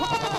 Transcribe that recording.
Ha ha ha!